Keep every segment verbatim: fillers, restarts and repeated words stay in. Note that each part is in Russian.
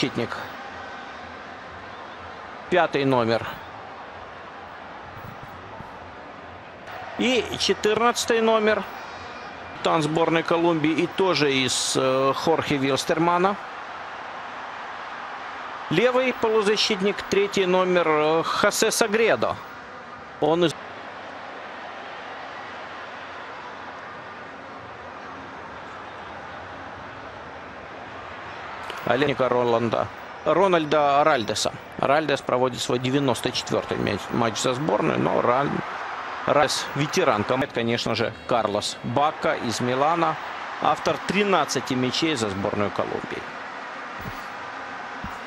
Защитник. Пятый номер. И четырнадцатый номер. Капитан сборной Колумбии и тоже из э, Хорхе Вильстерманна. Левый полузащитник, третий номер э, Хосе Сагредо. Он из... Олега Роланда. Рональда Ральдеса. Ральдес проводит свой девяносто четвёртый матч за сборную, но Ральдес... Раз ветеран команды, конечно же, Карлос Бакка из Милана, автор тринадцати мячей за сборную Колумбии.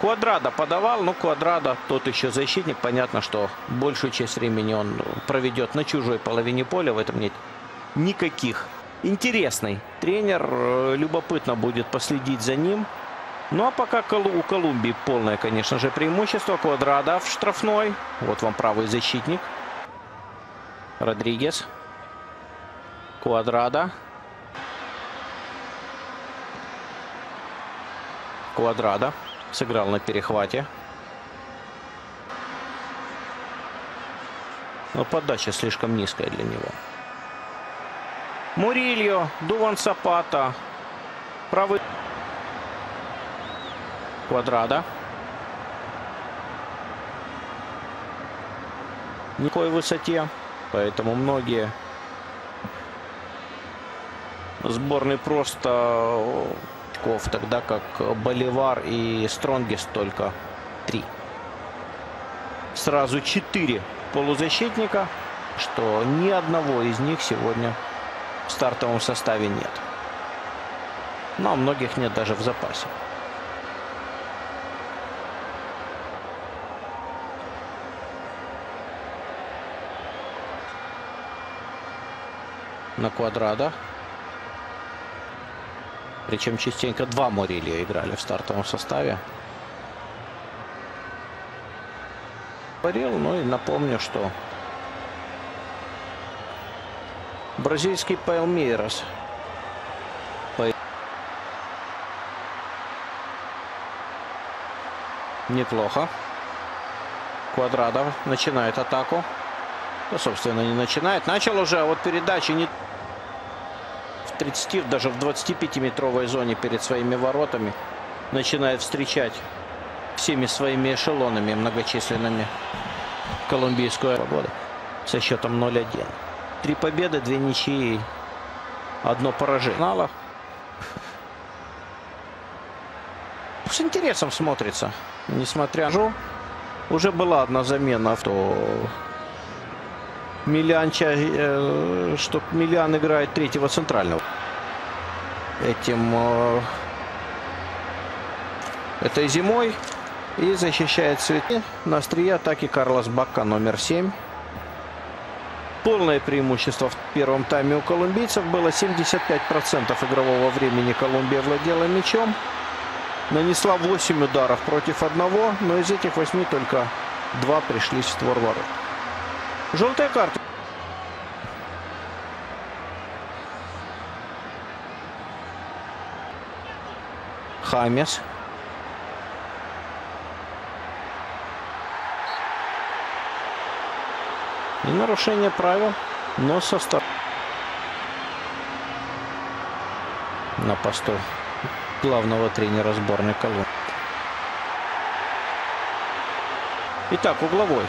Куадрадо подавал, но Куадрадо тот еще защитник. Понятно, что большую часть времени он проведет на чужой половине поля, в этом нет никаких. Интересный тренер, любопытно будет последить за ним. Ну а пока у Колумбии полное, конечно же, преимущество. Куадрадо в штрафной, вот вам правый защитник. Родригес. Куадрадо. Куадрадо. Сыграл на перехвате. Но подача слишком низкая для него. Мурильо. Дуван Сапата. Правый. Куадрадо. Никакой высоте. Поэтому многие сборные просто очков, тогда как Боливар и Стронги только три. Сразу четыре полузащитника, что ни одного из них сегодня в стартовом составе нет. Но многих нет даже в запасе. На Куадрадо. Причем частенько два Морилья играли в стартовом составе. Говорил, ну и напомню, что бразильский Палмейрас. Неплохо. Куадрадо начинает атаку. Да, собственно, не начинает. Начал уже, а вот передачи не... тридцати, даже в двадцатипятиметровой зоне перед своими воротами начинает встречать всеми своими эшелонами многочисленными колумбийскую погоду со счетом ноль один. Три победы, две ничьи, одно поражение. С интересом смотрится, несмотря на... Уже была одна замена, что Милиан, э, что Милиан играет третьего центрального. Этим э, этой зимой и защищает цветы на острие атаки Карлос Бакка, номер семь. Полное преимущество в первом тайме у колумбийцев было. Семьдесят пять процентов игрового времени Колумбия владела мячом. Нанесла восемь ударов против одного, но из этих восьми только два пришлись в створ ворот. Желтая карта. Хамес. И нарушение правил, но со стороны. На посту главного тренера сборной Колумбии. Итак, угловой.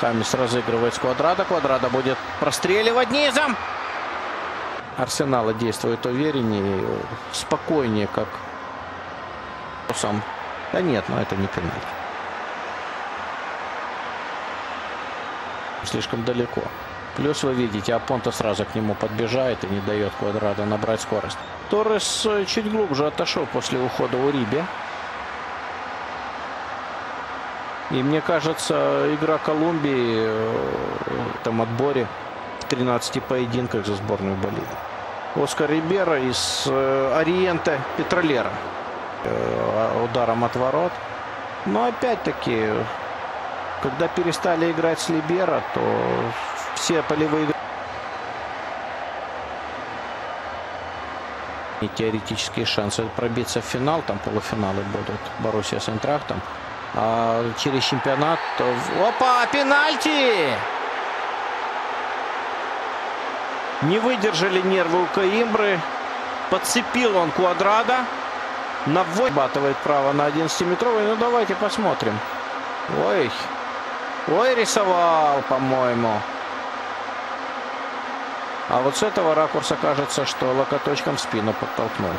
Хамес разыгрывает с Куадрадо. Куадрадо будет простреливать низом. Арсенала действует увереннее, спокойнее, как сам. Да нет, но это не пенальти. Слишком далеко. Плюс вы видите, Апонто сразу к нему подбежает и не дает Куадрадо набрать скорость. Торрес чуть глубже отошел после ухода у Рибера. И мне кажется, игра Колумбии в этом отборе в тринадцати поединках за сборную Боливии. Оскар Рибера из Ориенте Петролеро ударом от ворот. Но опять-таки, когда перестали играть с Рибера, то все полевые игры... и теоретические шансы пробиться в финал, там полуфиналы будут, Боруссия с Айнтрахтом, а через чемпионат, опа, пенальти! Не выдержали нервы у Коимбры, подцепил он Квадрадо, на восемь батывает право на одиннадцатиметровый, ну давайте посмотрим. Ой, ой, рисовал, по-моему. А вот с этого ракурса кажется, что локоточком в спину подтолкнул.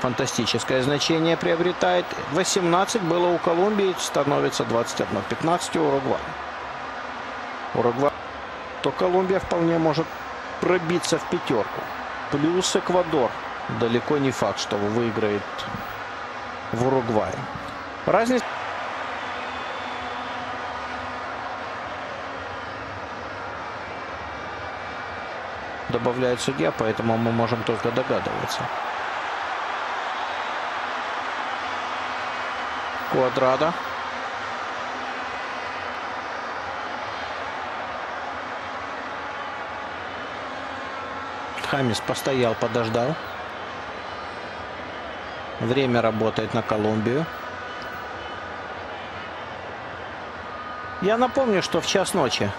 Фантастическое значение приобретает. восемнадцать было у Колумбии, становится двадцать один. пятнадцать у Уругвая. Уругвай, то Колумбия вполне может пробиться в пятерку. Плюс Эквадор. Далеко не факт, что выиграет в Уругвае. Разница... добавляет судья, поэтому мы можем только догадываться. Квадрадо. Хамес постоял, подождал. Время работает на Колумбию. Я напомню, что в час ночи